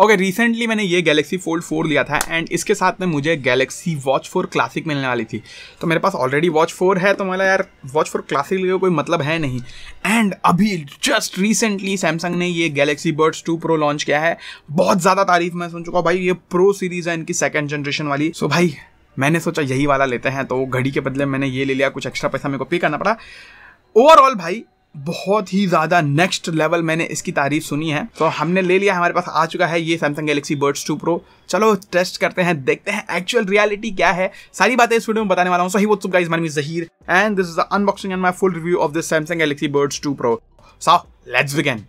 Okay, recently मैंने ये Galaxy fold 4 लिया था एंड इसके साथ में मुझे गैलेक्सी वॉच 4 क्लासिक मिलने वाली थी। तो मेरे पास ऑलरेडी वॉच 4 है तो मतलब यार वॉच 4 क्लासिक लेकर कोई मतलब है नहीं। एंड अभी जस्ट रिसेंटली सैमसंग ने ये गैलेक्सी बड्स 2 प्रो लॉन्च किया है। बहुत ज़्यादा तारीफ मैं सुन चुका हूँ भाई, ये प्रो सीरीज़ है इनकी सेकेंड जनरेशन वाली। सो भाई मैंने सोचा यही वाला लेते हैं, तो घड़ी के बदले मैंने ये ले लिया। कुछ एक्स्ट्रा पैसा मेरे को पे करना पड़ा। ओवरऑल भाई बहुत ही ज़्यादा नेक्स्ट लेवल मैंने इसकी तारीफ सुनी है, तो हमने ले लिया। हमारे पास आ चुका है ये सैमसंग गैलेक्सी बड्स 2 प्रो। चलो टेस्ट करते हैं, देखते हैं एक्चुअल रियलिटी क्या है। सारी बातें इस वीडियो में बताने वाला हूँ। So he what's up guys, my name is Zaheer and this is the unboxing and my full review of this Samsung Galaxy Buds 2 pro. So let's begin.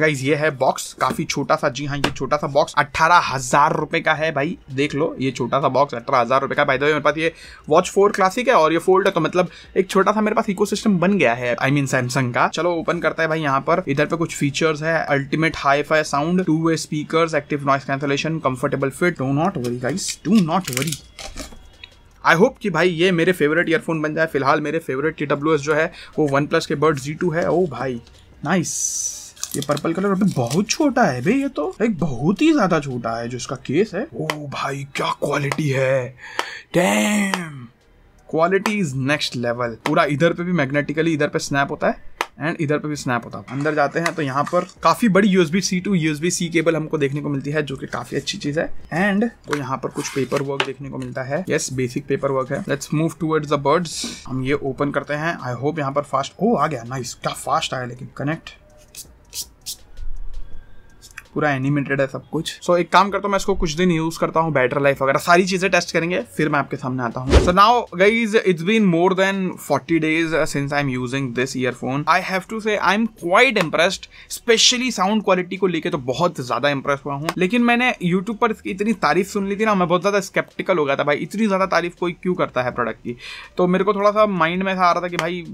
Guys ये है बॉक्स, काफी छोटा सा। जी हाँ, ये छोटा सा बॉक्स 18,000 रुपए का है भाई। देख लो ये छोटा सा बॉक्स 18,000 रुपए का। भाई मेरे पास ये वॉच 4 क्लासिक है और ये फोल्ड है, तो मतलब एक छोटा सा मेरे पास इकोसिस्टम बन गया है, आई मीन सैमसंग का। चलो ओपन करता है भाई। यहाँ पर इधर पे कुछ फीचर्स है, अल्टीमेट हाई फाई साउंड, 2-वे speakers, active noise cancellation, comfortable fit. Do not worry guys, do not worry. I hope कि भाई ये मेरे फेवरेट ईयरफोन बन जाए। फिलहाल मेरे फेवरेट TWS जो है वो OnePlus के बड्स G2 है। ओ भाई नाइस। ये पर्पल कलर अभी बहुत छोटा है भाई, ये तो एक बहुत ही ज्यादा छोटा है जो इसका केस है। ओ भाई क्या क्वालिटी है, damn quality is next level. पूरा इधर पे भी मैग्नेटिकली इधर पे स्नैप होता है एंड इधर पे भी स्नैप होता है। अंदर जाते हैं तो यहाँ पर काफी बड़ी USB-C to USB-C केबल हमको देखने को मिलती है, जो कि काफी अच्छी चीज है। एंड तो यहाँ पर कुछ पेपर वर्क देखने को मिलता है। यस, बेसिक पेपर वर्क है। Let's move towards the birds. हम ये ओपन करते हैं। आई होप यहाँ पर फास्ट ओ आ गया। नाइस, क्या फास्ट आया। लेकिन कनेक्ट पूरा एनिमेटेड है सब कुछ। सो एक काम करता हूँ, मैं इसको कुछ दिन यूज करता हूँ, बैटरी लाइफ वगैरह सारी चीजें टेस्ट करेंगे, फिर मैं आपके सामने आता हूँ। So now guys it's been more than 40 days since I am using this earphone. I have to say I am quite impressed, specially sound quality को लेकर तो बहुत ज्यादा इम्प्रेस हुआ हूँ। लेकिन मैंने यूट्यूब पर इसकी इतनी तारीफ सुन ली थी ना, मैं बहुत ज्यादा स्केप्टिकल हो गया था भाई। इतनी ज्यादा तारीफ कोई क्यों करता है प्रोडक्ट की, तो मेरे को थोड़ा सा माइंड में ऐसा आ रहा था कि भाई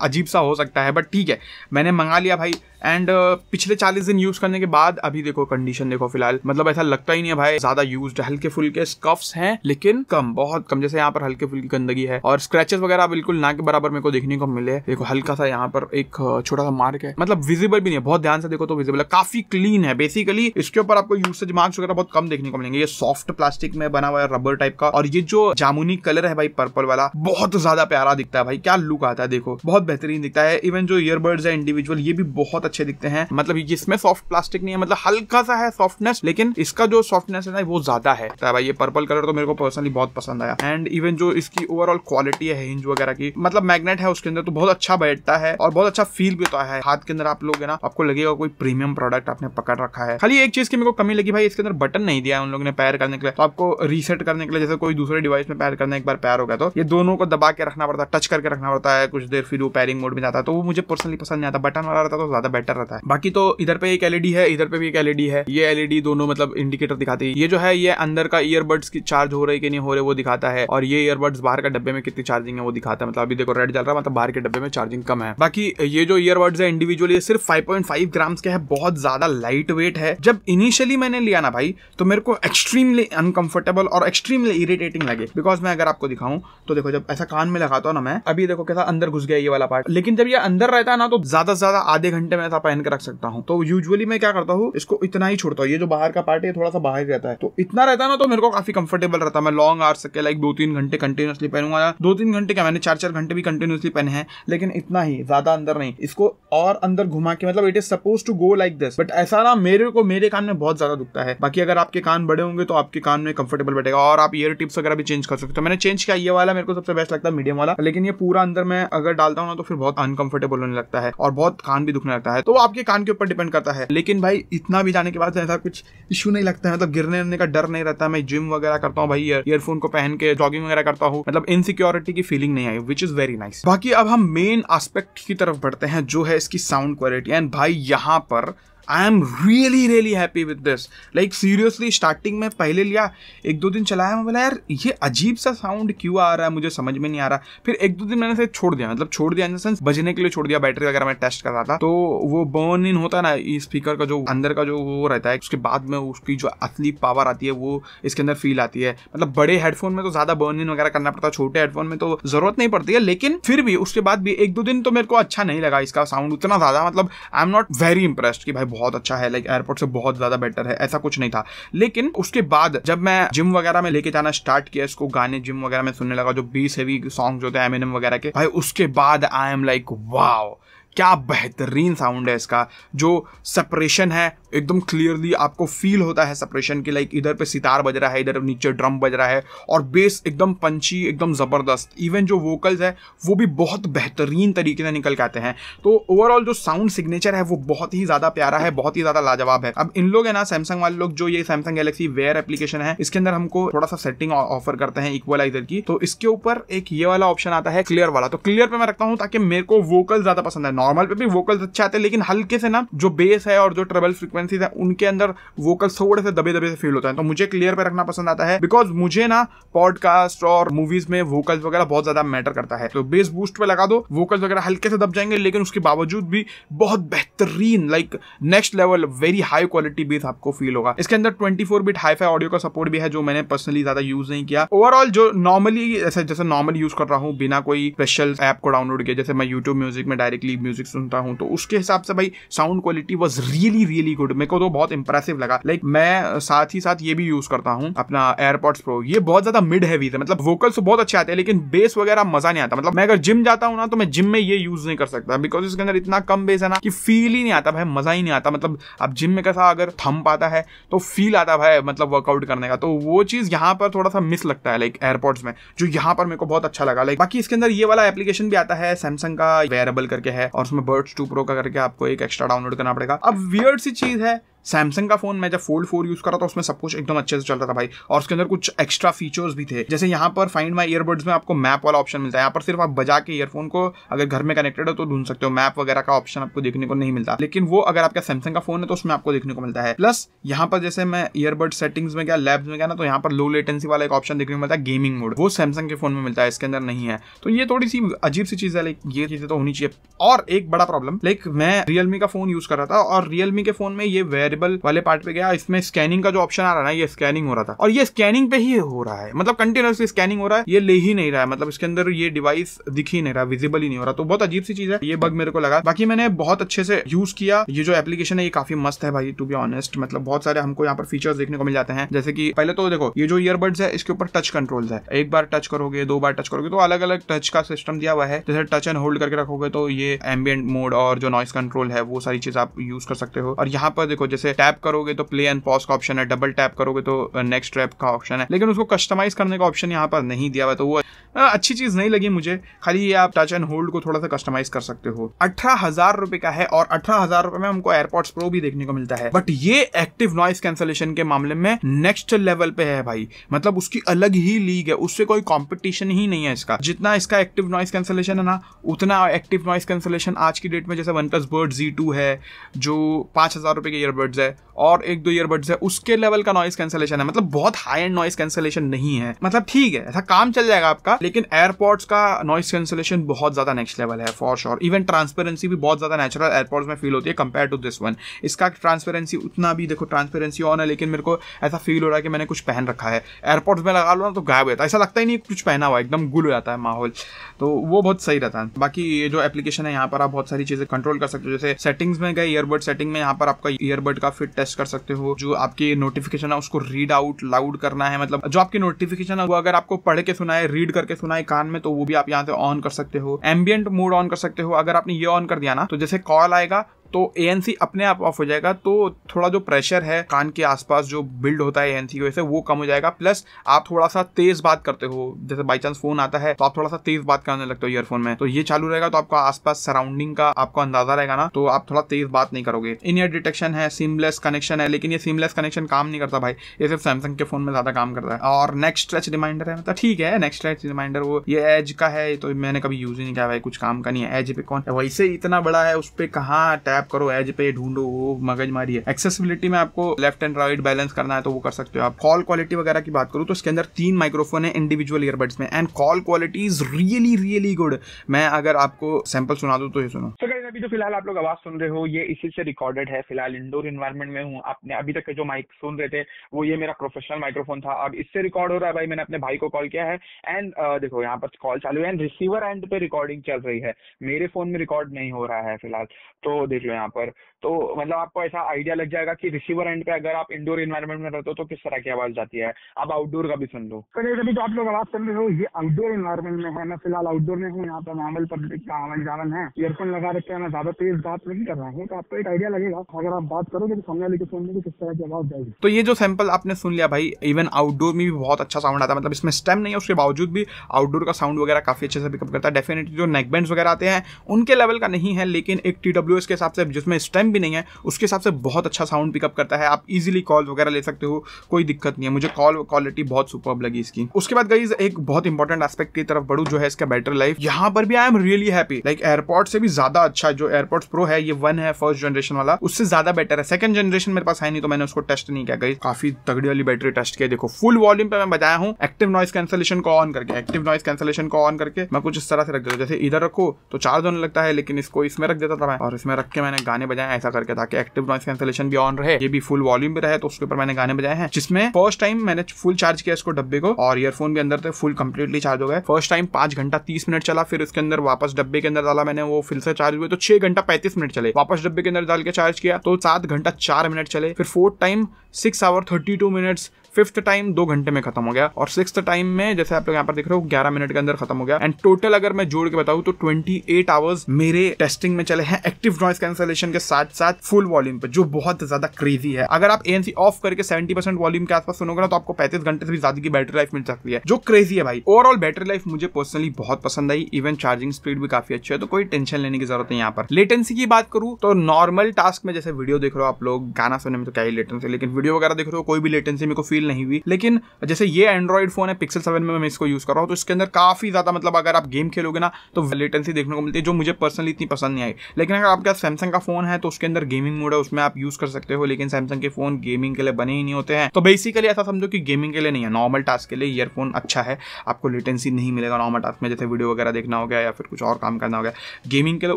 अजीब सा हो सकता है, बट ठीक है मैंने मंगा लिया भाई। एंड पिछले 40 दिन यूज करने के बाद अभी देखो कंडीशन देखो फिलहाल, मतलब ऐसा लगता ही नहीं है भाई ज्यादा यूज्ड। हल्के फुल्के स्कफ्स हैं लेकिन कम, बहुत कम। जैसे यहाँ पर हल्के फुल्की गंदगी है और स्क्रैचेस वगैरह बिल्कुल ना के बराबर मेरे को देखने को मिले। देखो हल्का सा यहाँ पर एक छोटा सा मार्क है, मतलब विजिबल भी नहीं है। बहुत ध्यान से देखो तो विजिबल है, काफी क्लीन है। बेसिकली इसके ऊपर आपको यूसेज मार्क्स वगैरह बहुत कम देखने को मिलेंगे। ये सॉफ्ट प्लास्टिक में बना हुआ है, रबर टाइप का। और ये जो जामुनी कलर है भाई पर्पल वाला, बहुत ज्यादा प्यारा दिखता है भाई। क्या लुक आता है देखो, बहुत बेहतरीन दिखता है। इवन जो ईयरबड्स है इंडिविजुअल, ये भी बहुत अच्छे दिखते हैं। मतलब इसमें सॉफ्ट प्लास्टिक नहीं है, मतलब हल्का सा है सॉफ्टनेस, लेकिन इसका जो सॉफ्टनेस है ना वो ज्यादा है भाई। ये पर्पल कलर तो मेरे को पर्सनली बहुत पसंद आया। एंड इवन जो इसकी ओवरऑल क्वालिटी है हिंज वगैरह की, मतलब मैग्नेट है उसके अंदर, तो बहुत अच्छा बैठता है और बहुत अच्छा फील भी होता है। हाथ के अंदर आप लोग ना, आपको लगेगा कोई प्रीमियम प्रोडक्ट आपने पकड़ रखा है। खाली एक चीज की मेरे को कमी लगी भाई, इसके अंदर बटन नहीं दिया उन लोगों ने पैर करने के लिए। तो आपको रीसेट करने के लिए, जैसे कोई दूसरे डिवाइस में पैर करना, एक बार पैर हो गया तो ये दोनों को दबा के रखना पड़ता है, टच करके रखना पड़ता है कुछ देर, फिर वो पैरिंग मोड में जाता है। तो वो मुझे पर्सनली पसंद नहीं आता। बटन वाला रहता तो ज्यादा बेटर रहता है। बाकी तो इधर पे एक LED है, इधर पे भी एक LED है। ये LED दोनों मतलब इंडिकेटर दिखाती है। ये जो है ये अंदर का ईयरबड्स की चार्ज हो रही कि नहीं हो रही वो दिखाता है, और ये ईयरबड्स बाहर का डब्बे में कितनी चार्जिंग है वो दिखाता है। मतलब अभी देखो रेड जल रहा है, मतलब बाहर के डब्बे में चार्जिंग कम है। बाकी ये जो ईयरबड्स है इंडिविजुअल, ये सिर्फ 5.5 ग्राम्स के है, बहुत ज्यादा लाइट वेट है। जब इनिशियली मैंने लिया ना भाई, तो मेरे को एक्सट्रीमली अनकंफर्टेबल और एक्सट्रीमली इरिटेटिंग लगे। बिकॉज मैं अगर आपको दिखाऊं तो देखो, जब ऐसा कान में लगाता हूँ ना मैं, अभी देखो कैसा अंदर घुस गया ये वाला पार्ट। लेकिन जब ये अंदर रहता है ना, तो ज्यादा से ज्यादा आधे घंटे में ऐसा पहन के रख सकता हूँ। तो यूजुअली मैं क्या करता हूँ, इसको इतना ही छोड़ता हूँ। ये जो बाहर का पार्ट है थोड़ा सा बाहर रहता है, तो इतना रहता है ना, तो मेरे को काफी कंफर्टेबल रहता है। मैं लॉन्ग आवर्स के लाइक 2-3 घंटे कंटिन्यूअसली पहनूंगा ना। 2-3 घंटे क्या, मैंने 4-4 घंटे भी कंटिन्यूअसली पहने हैं, लेकिन इतना ही, ज्यादा अंदर नहीं। इसको और अंदर घुमा के, मतलब it is suppose to go like this, but ऐसा ना मेरे को, मेरे कान में बहुत ज्यादा दुखता है। बाकी अगर आपके कान बड़े होंगे तो आपके कान में कंफर्टेबल बैठेगा। और आप ईयर टिप्स वगैरह भी चेंज कर सकते हो। मैंने चेंज किया, ये वाला मेरे को सबसे बेस्ट लगता है, मीडियम वाला। लेकिन ये पूरा अंदर में अगर डालता हूँ ना, तो फिर बहुत अनकंफर्टेबल होने लगता है और बहुत कान भी दुखने लगता है। तो आपके कान के ऊपर डिपेंड करता है। लेकिन भाई इतना भी जाने के बाद ऐसा कुछ इशू नहीं लगता है, मतलब गिरने का डर नहीं रहता। मैं जिम वगैरह करता हूँ भाई ईयरफोन को पहन के, जॉगिंग वगैरह करता हूँ, मतलब इनसिक्योरिटी की फीलिंग नहीं आई, विच इज वेरी नाइस। बाकी अब हम मेन एस्पेक्ट की तरफ बढ़ते हैं, जो है इसकी साउंड क्वालिटी। एंड भाई यहाँ पर I am really really happy with this, like seriously. Starting में पहले लिया, एक दो दिन चलाया, मैं बोला यार ये अजीब सा साउंड क्यों आ रहा है, मुझे समझ में नहीं आ रहा। फिर एक दो दिन मैंने इसे छोड़ दिया, मतलब छोड़ दिया इन द सेंस बजने के लिए छोड़ दिया, बैटरी वगैरह मैं टेस्ट कर रहा था। तो वो बर्न इन होता है ना स्पीकर का, जो अंदर का जो वो रहता है, उसके बाद में उसकी जो असली पावर आती है वो इसके अंदर फील आती है। मतलब बड़े हेडफोन में तो ज्यादा बर्न इन वगैरह करना पड़ता है, छोटे हेडफोन में तो जरूरत नहीं पड़ती है। लेकिन फिर भी उसके बाद भी एक दो दिन तो मेरे को अच्छा नहीं लगा इसका साउंड उतना ज़्यादा, मतलब I am not very impressed कि भाई बहुत अच्छा है, लाइक एयरपोर्ट से बहुत ज़्यादा बेटर है, ऐसा कुछ नहीं था। लेकिन उसके बाद जब मैं जिम वगैरह में लेके जाना स्टार्ट किया इसको, गाने जिम वगैरह में सुनने लगा, जो बीस हैवी सॉन्ग होते हैं एमिनम वगैरह के, भाई उसके बाद आई एम लाइक वाओ क्या बेहतरीन साउंड है इसका। जो सेपरेशन है एकदम क्लियरली आपको फील होता है सेपरेशन की, लाइक इधर पे सितार बज रहा है, इधर नीचे ड्रम बज रहा है, और बेस एकदम पंची, एकदम ज़बरदस्त। इवन जो वोकल्स है वो भी बहुत बेहतरीन तरीके से निकल के आते हैं। तो ओवरऑल जो साउंड सिग्नेचर है वो बहुत ही ज़्यादा प्यारा है, बहुत ही ज़्यादा लाजवाब है। अब इन लोग है ना सैमसंग वाले लोग, जो ये सैमसंग गैलेक्सी वेयर एप्लीकेशन है, इसके अंदर हमको थोड़ा सा सेटिंग ऑफर करते हैं इक्वलाइजर की। तो इसके ऊपर एक ये वाला ऑप्शन आता है क्लियर वाला, तो क्लियर पर मैं रखता हूँ ताकि मेरे को वोकल ज़्यादा पसंद है। नॉर्मल पे भी वोकल्स अच्छे आते हैं, लेकिन हल्के से ना जो बेस है और जो ट्रेबल फ्रीक्वेंसीज है उनके अंदर वोकल्स थोड़े से दबे दबे से फील होता है। तो मुझे क्लियर पे रखना पसंद आता है, बिकॉज मुझे ना पॉडकास्ट और मूवीज में वोकल्स वगैरह बहुत ज्यादा मैटर करता है। तो बेस बूस्ट पे लगा दो, वोकल्स वगैरह हल्के से दब जाएंगे, लेकिन उसके बावजूद भी बहुत बेहतरीन, like next level very high quality bass आपको फील होगा। इसके अंदर 24-bit हाई-फाई ऑडियो का सपोर्ट भी है, जो मैंने पर्सनली ज्यादा यूज नहीं किया। ओवरऑल जो नॉर्मली जैसे नॉर्मल यूज कर रहा हूँ बिना कोई स्पेशल ऐप को डाउनलोड किए, जैसे मैं यूट्यूब म्यूजिक में डायरेक्टली म्यूजिक सुनता हूं, तो उसके हिसाब से भाई sound quality was really really good. मेरे को तो बहुत इंप्रेसिव लगा। लाइक मैं साथ ही साथ ये भी यूज करता हूं अपना एयरपॉड्स प्रो, ये बहुत ज्यादा मिड हैवी है, मतलब वोकल्स तो बहुत अच्छे आते हैं लेकिन बेस वगैरह मजा नहीं आता। मतलब मैं अगर जिम जाता हूं ना तो मैं जिम में ये यूज नहीं कर सकता, बिकॉज इसके अंदर इतना कम बेस है ना कि फील ही नहीं आता भाई, मजा ही नहीं आता। मतलब अब जिम में कैसा अगर थंप आता है तो फील आता भाई, मतलब वर्कआउट करने का, तो वो चीज यहाँ पर थोड़ा सा मिस लगता है लाइक एयरपॉड्स में, जो यहाँ पर मेरे को बहुत अच्छा लगा। लाइक बाकी इसके अंदर ये वाला एप्लीकेशन भी आता है सैमसंग का वेयरेबल करके है, और उसमें बर्ड्स 2 प्रो का करके आपको एक एक्स्ट्रा डाउनलोड करना पड़ेगा। अब वियर्ड सी चीज है, सैमसंग का फोन मैं जब फोल्ड 4 यूज कर रहा था उसमें सब कुछ एकदम अच्छे से चल रहा था भाई, और उसके अंदर कुछ एक्स्ट्रा फीचर्स भी थे। जैसे यहाँ पर फाइंड माय ईयरबड्स में आपको मैप वाला ऑप्शन मिलता है, यहाँ पर सिर्फ आप बजा के ईयरफोन को अगर घर में कनेक्टेड हो तो ढूंढ सकते हो, मैप वगैरह का ऑप्शन आपको देखने को नहीं मिलता, लेकिन वो अगर आपका सैमसंग का फोन है तो उसमें आपको देखने को मिलता है। प्लस यहाँ पर जैसे मैं ईयरबड सेटिंग्स में गया, लैब्स में गया ना, तो यहाँ पर लो लेटेंसी वाला एक ऑप्शन देखने को मिलता है गेमिंग मोड, वो सैमसंग के फोन में मिलता है, इसके अंदर नहीं है। तो ये थोड़ी सी अजीब सी चीज है, लाइक ये चीजें तो होनी चाहिए। और एक बड़ा प्रॉब्लम, लाइक मैं रियलमी का फोन यूज कर रहा था और रियलमी के फोन में ये वेरिएबल वाले पार्ट पे गया, इसमें स्कैनिंग का जो ऑप्शन आ रहा है, ये स्कैनिंग हो रहा था और ये स्कैनिंग पे ही हो रहा है, मतलब कंटिन्यूअसली स्कैनिंग हो रहा है, ये ले ही नहीं रहा है, मतलब इसके अंदर ये डिवाइस दिख ही नहीं रहा, विजिबल ही नहीं हो रहा। तो बहुत अजीब सी चीज है, ये बग मेरे को लगा। बाकी मैंने बहुत अच्छे से यूज किया, ये जो एप्लीकेशन है ये काफी मस्त है भाई, टू बी ऑनेस्ट। मतलब बहुत सारे हमको यहाँ पर फीचर्स देखने को मिल जाते हैं, जैसे कि पहले तो देखो ये जो ईयरबड्स है इसके ऊपर टच कंट्रोल्स है, एक बार टच करोगे, दो बार टच करोगे, तो अलग अलग टच का सिस्टम दिया हुआ है। जैसे टच एंड होल्ड करके रखोगे तो ये एम्बिएंट मोड और जो नॉइस कंट्रोल है वो सारी चीज आप यूज कर सकते हो। और यहाँ पर देखो जैसे टैप करोगे तो प्ले एंड पॉज का ऑप्शन है, डबल टैप करोगे तो नेक्स्ट टैप का ऑप्शन है, लेकिन उसको कस्टमाइज करने का ऑप्शन यहाँ पर नहीं दिया हुआ, तो वो अच्छी चीज नहीं लगी मुझे। खाली ये आप टच एंड होल्ड को थोड़ा सा कस्टमाइज कर सकते हो। 18,000 रुपए का है और 18,000 रुपए में हमको एयरपॉड्स प्रो भी देखने को मिलता है, बट ये एक्टिव नॉइस कैंसलेशन के मामले में नेक्स्ट लेवल पे है भाई, मतलब उसकी अलग ही लीग है, उससे कोई कॉम्पिटिशन ही नहीं है इसका। जितना इसका एक्टिव नॉइस कैंसलेशन है ना, उतना एक्टिव नॉइस कैंसलेशन आज की डेट में जैसे OnePlus Buds Z2 है जो 5,000 रुपए के ईयरबड्स है, और एक दो ईयरबड्स है उसके लेवल का नॉइस कैंसलेशन है, मतलब बहुत हाई एंड नॉइस कैंसलेशन नहीं है। मतलब ठीक है, ऐसा काम चल जाएगा आपका, लेकिन एयरपॉड्स का नॉइस कैंसलेशन बहुत ज्यादा नेक्स्ट लेवल है फॉर श्योर। इवन ट्रांसपेरेंसी भी बहुत ज्यादा नेचुरल एयरपॉड्स में फील होती है कंपेयर टू दिस वन। इसका ट्रांसपेरेंसी उतना भी देखो, ट्रांसपेरेंसी ऑन है लेकिन मेरे को ऐसा फील हो रहा है कि मैंने कुछ पहन रखा है, एयरपॉड्स में लगा लो ना तो गायब हो जाता है, ऐसा लगता ही नहीं कुछ पहना हुआ, एकदम गुल हो जाता है माहौल, तो वो बहुत सही रहता है। बाकी ये जो एप्लीकेशन है यहाँ पर आप बहुत सारी चीजें कंट्रोल कर सकते हो, जैसे सेटिंग्स में गए ईयरबड सेटिंग में, यहाँ पर आपका ईयरबड का फिट टेस्ट कर सकते हो, जो आपकी नोटिफिकेशन है उसको रीड आउट लाउड करना है, मतलब जो आपकी नोटिफिकेशन है वो अगर आपको पढ़ के सुनाए, रीड करके सुनाए कान में, तो वो भी आप यहाँ से ऑन कर सकते हो। एम्बिएंट मोड ऑन कर सकते हो, अगर आपने ये ऑन कर दिया ना तो जैसे कॉल आएगा तो ANC अपने आप ऑफ हो जाएगा, तो थोड़ा जो प्रेशर है कान के आसपास जो बिल्ड होता है ANC की वजह से वो कम हो जाएगा। प्लस आप थोड़ा सा तेज बात करते हो, जैसे बाई चांस फोन आता है तो आप थोड़ा सा तेज बात करने लगते हो ईयरफोन में, तो ये चालू रहेगा तो आपका आसपास सराउंडिंग का आपको अंदाजा रहेगा ना, तो आप थोड़ा तेज बात नहीं करोगे। इन ईयर डिटेक्शन है, सिमलेस कनेक्शन है, लेकिन ये सिमलेस कनेक्शन काम नहीं करता भाई, ये सिर्फ सैमसंग के फोन में ज्यादा काम करता है। और नेक्स्ट टच रिमाइंडर है, मतलब ठीक है नेक्स्ट टच रिमाइंडर, वो ये एज का है तो मैंने कभी यूज ही नहीं किया भाई, कुछ काम का नहीं है एज पे, कौन वैसे इतना बड़ा है उस पर कहाँ टैप करो, एज पे ढूंढो, वो मगजमारी है। एक्सेसिबिलिटी में आपको लेफ्ट एंड राइट बैलेंस करना है तो वो कर सकते हो आप। कॉल क्वालिटी वगैरह की बात करूँ तो इसके अंदर 3 माइक्रोफोन है इंडिविजुअल ईयरबड्स में, and call quality is really really good. मैं अगर आपको सैंपल सुना दूं तो ये सुनो। अभी जो फिलहाल आप लोग आवाज सुन रहे हो ये इसी से रिकॉर्डेड है। फिलहाल इंडोर एनवायरनमेंट में हूँ। आपने अभी तक जो माइक सुन रहे थे वो ये मेरा प्रोफेशनल माइक्रोफोन था। अब इससे रिकॉर्ड हो रहा है भाई। मैंने अपने भाई को कॉल किया है एंड देखो यहाँ पर कॉल चालू है एंड रिसीवर एंड पे रिकॉर्डिंग चल रही है। मेरे फोन में रिकॉर्ड नहीं हो रहा है फिलहाल, तो देख लो यहाँ पर। तो मतलब आपको ऐसा आइडिया लग जाएगा कि रिसीवर एंड पे अगर आप इंडोर एनवायरनमेंट में रहते हो तो किस तरह की आवाज आती है। अब आउटडोर का भी सुन लो। अभी जो आप लोग आवाज सुन रहे हो ये आउटडोर एनवायरनमेंट में है। मैं फिलहाल आउटडोर में हूँ। यहाँ पर नॉर्मल पब्लिक का आवन जावन है। ईयरफोन लगा रखे, मैं ज्यादा तेज बात नहीं कर रहा हूँ तो आपको एक आइडिया लगेगा। अगर आप बात करोगे तो सामने वाले के फोन में किस तरह की आवाज आएगी। तो ये जो सैंपल आपने सुन लिया भाई, इवन आउटडोर में भी बहुत अच्छा साउंड आता है। मतलब इसमें स्टेम नहीं है, उसके बावजूद भी आउटडोर का साउंड वगैरह काफी अच्छे से पिकअप करता है। डेफिनेटली जो नेकबैंड्स वगैरह आते हैं उनके लेवल का नहीं है, लेकिन एक TWS के हिसाब से जिसमें स्टेम भी नहीं है उसके हिसाब से बहुत अच्छा साउंड पिकअप करता है। आप इजिली कॉल वगैरह ले सकते हो, कोई दिक्कत नहीं है। मुझे कॉल क्वालिटी बहुत सुपर्ब लगी इसकी। उसके बाद गाइस एक बहुत इंपॉर्टेंट एस्पेक्ट की तरफ बढ़ू जो है इसका बैटरी लाइफ। यहाँ पर भी I am really happy. Like AirPod से भी ज्यादा अच्छा जो AirPods Pro है, ये 1 है फर्स्ट जनरेशन वाला, उससे ज्यादा बेटर है। सेकंड जनरेशन मेरे पास है नहीं तो मैंने उसको टेस्ट नहीं किया। गाइस काफी तगड़ी वाली बैटरी टेस्ट किया। देखो फुल वॉल्यूम पे मैं बजाया हूँ एक्टिव नॉइस कैंसलेशन को ऑन करके। एक्टिव नॉइस कैंसलेशन को ऑन करके मैं कुछ इस तरह से रख देता हूँ, जैसे इधर रखो तो चार्ज होने लगता है, लेकिन इसको इसमें रख देता था मैं और इसमें रख के मैंने गाने बजाया ऐसा करके, ताकि एक्टिव नॉइस कैंसलेशन भी ऑन रहे, ये भी फुल वॉल्यूम पे रहे। तो उसके ऊपर मैंने गाने बजाए हैं, जिसमें फर्स्ट टाइम मैंने फुल चार्ज किया इसको डब्बे को और ईयरफोन भी अंदर थे, फुल कंप्लीटली चार्ज हो गए। फर्स्ट टाइम 5 घंटा 30 मिनट चला, फिर उसके अंदर वापस डब्बे के अंदर डाला मैंने, वो फिर से चार्ज हुए तो 6 घंटा 35 मिनट चले। वापस डब्बे के अंदर डाल के चार्ज किया तो 7 घंटा 4 मिनट चले। फिर fourth time 6 hour 32 minutes, fifth time 2 घंटे में खत्म हो गया और सिक्स्थ टाइम में जैसे आप लोग यहाँ पर देख रहे हो 11 मिनट के अंदर खत्म हो गया। एंड टोटल अगर मैं जोड़ के बताऊँ तो 28 आवर्स मेरे टेस्टिंग में चले हैं एक्टिव नॉइस कैंसलेशन के साथ साथ फुल वॉल्यूम पे, जो बहुत ज्यादा क्रेजी है। अगर आप ANC ऑफ करके 70% वॉल्यूम के आसपास सुनोगे ना तो आपको 35 घंटे से भी ज्यादा की बैटरी लाइफ मिल सकती है, जो क्रेजी है भाई। ओवरऑल बैटरी लाइफ मुझे पर्सनली बहुत पसंद आई, इवन चार्जिंग स्पीड भी काफी अच्छी है, तो कोई टेंशन लेने की जरूरत नहीं। यहाँ पर लेटेंसी की बात करूँ तो नॉर्मल टास्क में जैसे वीडियो देख रहे हो आप लोग, गाना सुनने में तो क्या ही लेटेंसी, लेकिन वीडियो वगैरह देख रहे हो कोई भी लेटेंसी मेरे को फील नहीं हुई। लेकिन जैसे ये एंड्रॉइड फोन है पिक्सल 7 में मैं इसको यूज कर रहा हूँ तो इसके अंदर काफी ज्यादा मतलब अगर आप गेम खेलोगे ना तो लेटेंसी देखने को मिलती है, जो मुझे पर्सनली इतनी पसंद नहीं आई। लेकिन अगर आपका सैमसंग का फोन है तो उसके अंदर गेमिंग मोड है, उसमें आप यूज कर सकते हो। लेकिन सैमसंग के फोन गेमिंग के लिए बने ही नहीं होते हैं, तो बेसिकली ऐसा समझो कि गेमिंग के लिए नहीं है, नॉर्मल टास्क के लिए ईयरफोन अच्छा है। आपको लेटेंसी नहीं मिलेगा नॉर्मल टास्क में, जैसे वीडियो वगैरह देखना हो गया या फिर कुछ और काम करना हो गया। गेमिंग के लिए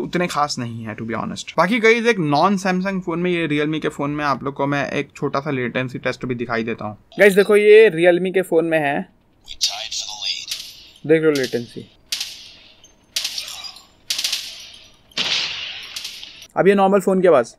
उतने खास नहीं है टू बी ऑनेस्ट। बाकी गाइस एक नॉन सैमसंग फोन में, ये रियलमी के फोन में आप लोग को मैं एक छोटा सा लेटेंसी टेस्ट भी दिखाई देता हूँ। गाइस देखो ये रियलमी के फ़ोन में है, देख लो लेटेंसी। अब ये नॉर्मल फ़ोन के पास,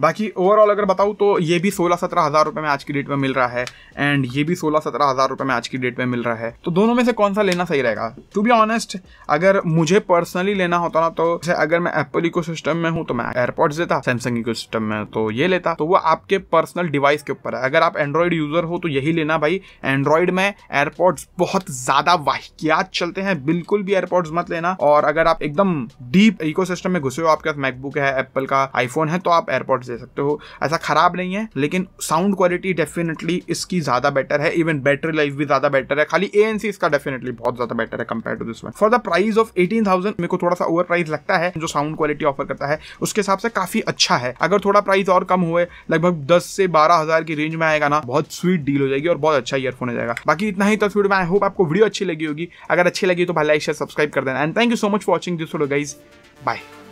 बाकी ओवरऑल अगर बताऊँ तो ये भी 16-17 हज़ार रुपये में आज की डेट में मिल रहा है एंड ये भी 16-17 हज़ार रुपये में आज की डेट में मिल रहा है। तो दोनों में से कौन सा लेना सही रहेगा? टू बी ऑनेस्ट अगर मुझे पर्सनली लेना होता ना तो जैसे अगर मैं एप्पल इकोसिस्टम में हूँ तो मैं एयरपॉड्स लेता, सैमसंग इकोसिस्टम में तो ये लेता। तो वो आपके पर्सनल डिवाइस के ऊपर है। अगर आप एंड्रॉयड यूज़र हो तो यही लेना भाई। एंड्रॉयड में एयरपॉड्स बहुत ज़्यादा वाहियात चलते हैं, बिल्कुल भी एयरपॉड्स मत लेना। और अगर आप एकदम डीप इकोसिस्टम में घुसे हो, आपके पास मैकबुक है, एप्पल का आईफोन है, तो आप एयरपॉड्स दे सकते हो। ऐसा खराब नहीं है, लेकिन साउंड क्वालिटी डेफिनेटली इसकी ज्यादा बेटर है, इवन बैटरी लाइफ भी ज्यादा बेटर है। खाली ANC इसका डेफिनेटली बहुत ज्यादा बेटर है compare to this one. For the price of 18,000 मेरे को थोड़ा सा ओवर प्राइस लगता है। जो साउंड क्वालिटी ऑफर करता है उसके हिसाब से काफी अच्छा है। अगर थोड़ा प्राइस और कम हुए, लगभग 10 से 12 हज़ार की रेंज में आएगा ना, बहुत स्वीट डील हो जाएगी और बहुत अच्छा ईयरफोन हो जाएगा। बाकी इतना ही तस्वीर में। आई होप आपको वीडियो अच्छी लगी होगी। अगर अच्छी लगी तो भाई लाइक शेयर सब्सक्राइब कर देना and thank you so much for watching this video guys. Bye.